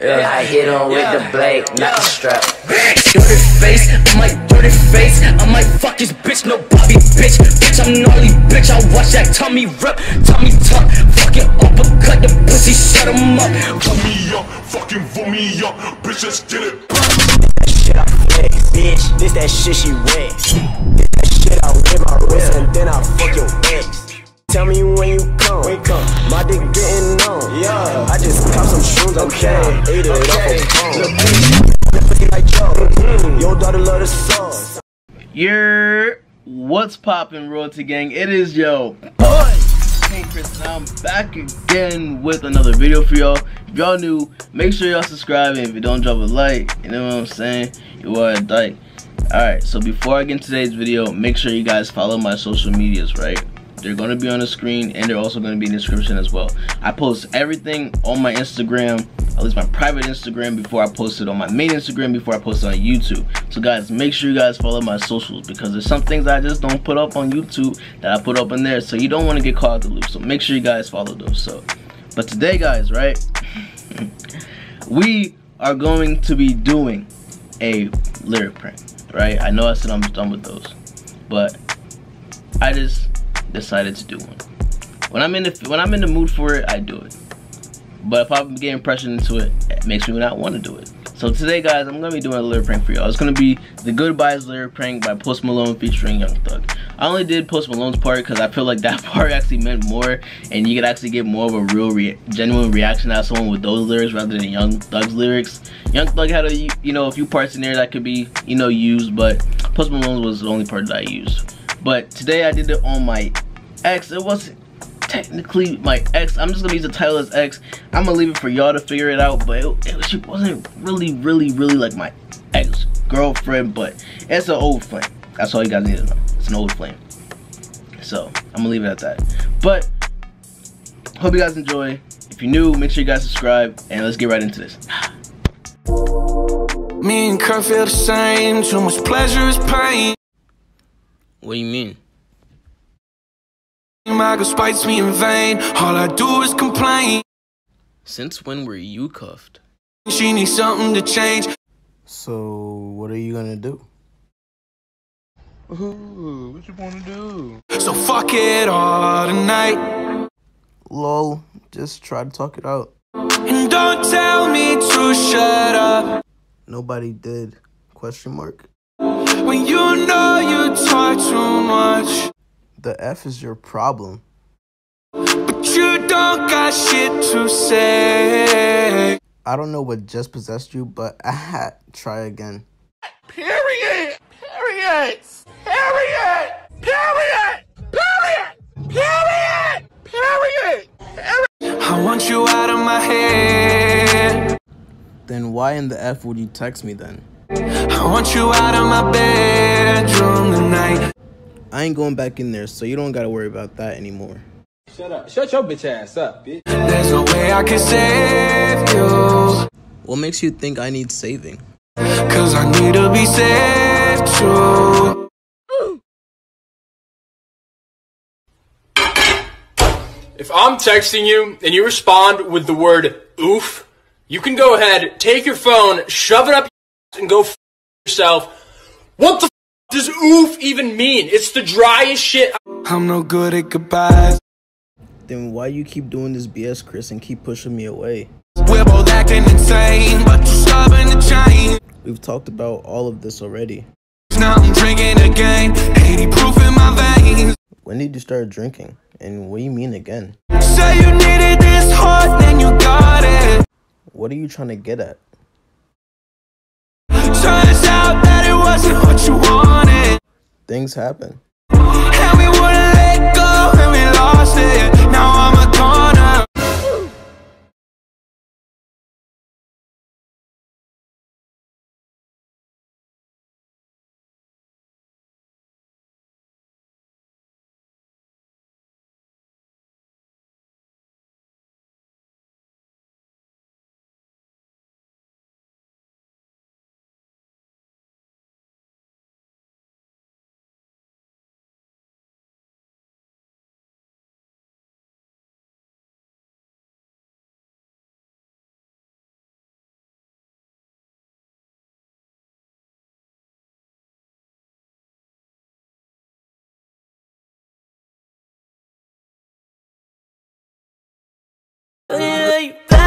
Yeah, I hit on with the blade, not the strap. Dirty face, I might dirty face. I might fuck his bitch, no Bobby, bitch. Bitch, I'm gnarly, bitch. I watch that tummy rip, tummy tuck. Fucking uppercut, the pussy shut him up. Cut me up, fucking voom me up. Bitch, let's get it. That shit I wet, bitch. This that shit she wet. This that shit I whip my wrist and then I fuck your ex. Tell me when you come, my dick getting on. Yeah, I just cop some shrooms, ate it off a bone. Your daughter love the sauce. You're what's poppin', royalty gang? It is yo boy, King Chris, and I'm back again with another video for y'all. If y'all new, make sure y'all subscribe, and if you don't, drop a like. You know what I'm saying? You are a dyke. Alright, so before I get into today's video, make sure you guys follow my social medias, right? They're going to be on the screen, and they're also going to be in the description as well. I post everything on my Instagram, at least my private Instagram, before I post it on my main Instagram, before I post it on YouTube. So guys, make sure you guys follow my socials, because there's some things I just don't put up on YouTube that I put up in there, so you don't want to get caught out the loop. So make sure you guys follow those. So, but today guys, right, we are going to be doing a lyric prank, right? I know I said I'm done with those, but I just decided to do one. When I'm in the mood for it, I do it. But if I'm getting pressured into it, it makes me not want to do it. So today, guys, I'm gonna be doing a lyric prank for y'all. It's gonna be the Goodbyes lyric prank by Post Malone featuring Young Thug. I only did Post Malone's part because I feel like that part actually meant more, and you could actually get more of a real, genuine reaction out of someone with those lyrics rather than Young Thug's lyrics. Young Thug had a few parts in there that could be used, but Post Malone's was the only part that I used. But today I did it on my ex. It wasn't technically my ex. I'm just gonna use the title as ex. I'm gonna leave it for y'all to figure it out. But she wasn't really like my ex-girlfriend, but it's an old flame. That's all you guys need to know. It's an old flame. So I'm gonna leave it at that. But hope you guys enjoy. If you're new, make sure you guys subscribe, and let's get right into this. Me and Kurt feel the same. Too much pleasure is pain. What do you mean? My girl spites me in vain. All I do is complain. Since when were you cuffed? She needs something to change. So, what are you gonna do? Ooh, what you wanna do? So fuck it all tonight. Lol, just try to talk it out. And don't tell me to shut up. Nobody did, question mark. When you know you talk too much. The F is your problem. But you don't got shit to say. I don't know what just possessed you, but try again. Period. Period. Period. Period. Period. Period. Period. Period. I want you out of my head. Then why in the F would you text me then? I want you out of my bedroom tonight. I ain't going back in there, so you don't gotta worry about that anymore. Shut up. Shut your bitch ass up, bitch. There's no way I can save you. What makes you think I need saving? Cause I need to be saved too. If I'm texting you and you respond with the word oof, you can go ahead, take your phone, shove it up your ass, and go f yourself. What the f does oof even mean? It's the driest shit. I'm no good at goodbyes. Then why you keep doing this BS, Chris, and keep pushing me away? We're both acting insane, but you're stubborn to change. We've talked about all of this already. Now I'm drinking again, 80 proof in my veins. When did you start drinking? And what do you mean again? Say you needed this heart, then you got it. What are you trying to get at? Turns out that it wasn't what you wanted. Things happen. And we wouldn't let go, and we lost it. Now I'm a goner. But it ain't